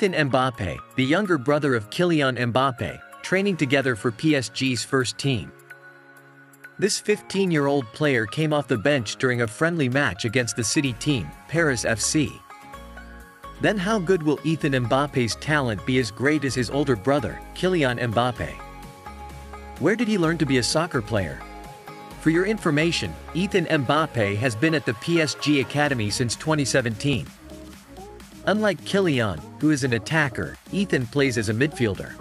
Ethan Mbappe, the younger brother of Kylian Mbappe, training together for PSG's first team. This 15-year-old player came off the bench during a friendly match against the city team, Paris FC. Then how good will Ethan Mbappe's talent be as great as his older brother, Kylian Mbappe? Where did he learn to be a soccer player? For your information, Ethan Mbappe has been at the PSG Academy since 2017. Unlike Kylian, who is an attacker, Ethan plays as a midfielder.